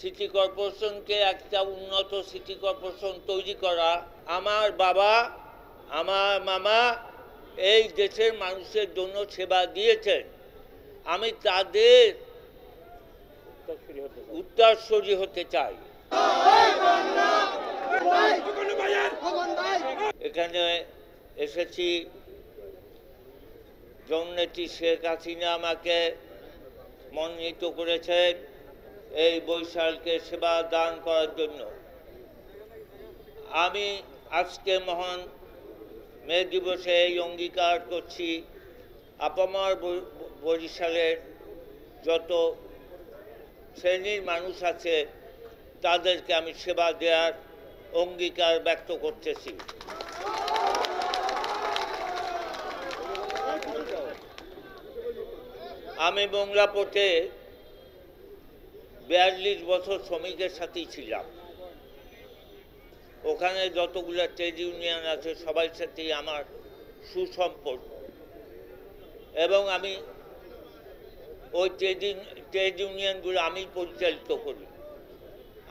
City কর্পোরেশনকে একটা উন্নত city corporation তৈরি করা আমার বাবা আমার মামা এই দেশের মানুষের জন্য সেবা দিয়েছেন, আমি তাদের উত্তরসূরি হতে চাই। এখানে এসেছি জননেত্রী শেখ হাসিনা আমাকে মনোনীত করেছেন এই বরিশালকে সেবা দান করার জন্য। আমি আজকে মহান মে দিবসে এই অঙ্গীকার করছি, আপামার বরিশালের যত শ্রেণীর মানুষ আছে তাদেরকে আমি সেবা দেওয়ার অঙ্গীকার ব্যক্ত করতেছি। আমি বাংলা পথে 42 বছর শ্রমিকের সাথেই ছিলাম, ওখানে যতগুলো ট্রেড ইউনিয়ন আছে সবার সাথেই আমার সুসম্পর্ক, এবং আমি ওই ট্রেড ইউনিয়নগুলো আমি পরিচালিত করি।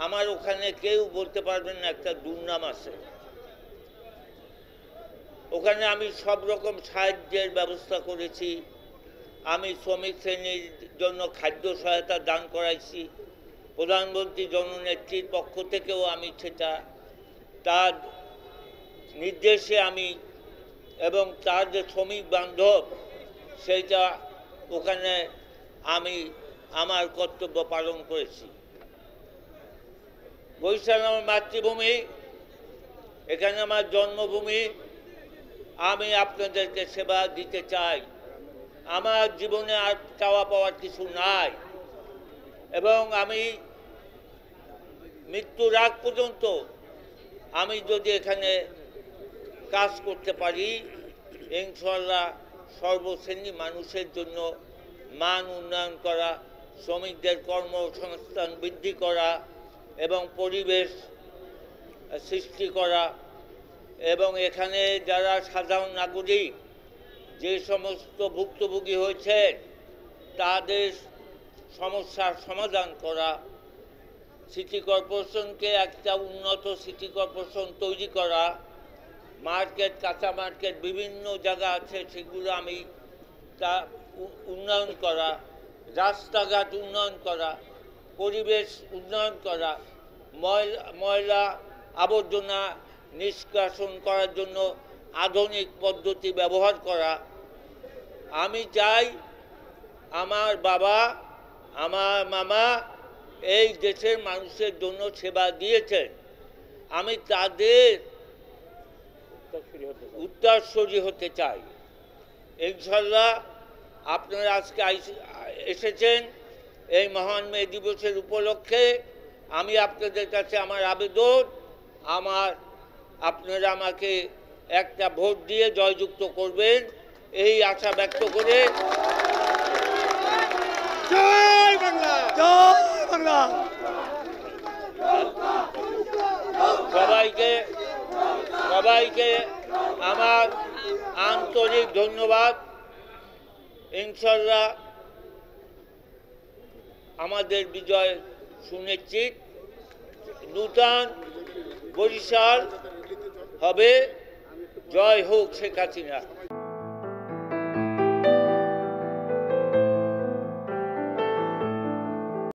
আমার ওখানে কেউ বলতে পারবেন না একটা দুর্নাম আছে। ওখানে আমি সব রকম সাহায্যের ব্যবস্থা করেছি, আমি শ্রমিক শ্রেণীর জন্য খাদ্য সহায়তা দান করাইছি, প্রধানমন্ত্রী জননেত্রীর পক্ষ থেকেও আমি সেটা তার নির্দেশে আমি এবং তার যে শ্রমিক বান্ধব সেইটা ওখানে আমি আমার কর্তব্য পালন করেছি। বরিশাল আমার মাতৃভূমি, এখানে আমার জন্মভূমি, আমি আপনাদেরকে সেবা দিতে চাই। আমার জীবনে আর চাওয়া পাওয়ার কিছু নাই, এবং আমি মৃত্যুর আগ পর্যন্ত আমি যদি এখানে কাজ করতে পারি ইনশাআল্লাহ সর্বশ্রেণী মানুষের জন্য মান উন্নয়ন করা, শ্রমিকদের কর্মসংস্থান বৃদ্ধি করা এবং পরিবেশ সৃষ্টি করা, এবং এখানে যারা সাধারণ নাগরিক যে সমস্ত ভুক্তভোগী হয়েছে তাদের সমস্যার সমাধান করা, সিটি কর্পোরেশনকে একটা উন্নত সিটি কর্পোরেশন তৈরি করা, মার্কেট কাঁচা মার্কেট বিভিন্ন জায়গা আছে সেগুলো আমি তা উন্নয়ন করা, রাস্তাঘাট উন্নয়ন করা, পরিবেশ উন্নয়ন করা, ময়লা আবর্জনা নিষ্কাশন করার জন্য আধুনিক পদ্ধতি ব্যবহার করা। আমি চাই আমার বাবা আমার মামা এই দেশের মানুষের জন্য সেবা দিয়েছেন, আমি তাদের উত্তরসূরি হতে চাই। ইনশাআল্লাহ আপনারা আজকে এসেছেন এই মহান মে দিবসের উপলক্ষে, আমি আপনাদের কাছে আমার আবেদন, আপনারা আমাকে একটা ভোট দিয়ে জয়যুক্ত করবেন এই আশা ব্যক্ত করে জয় বাংলা, জয় বাংলা। সবাইকে আমার আন্তরিক ধন্যবাদ। ইনশাআল্লাহ আমাদের বিজয় সুনিশ্চিত, নূতন বরিশাল হবে। জয় হোক শেখ হাসিনা।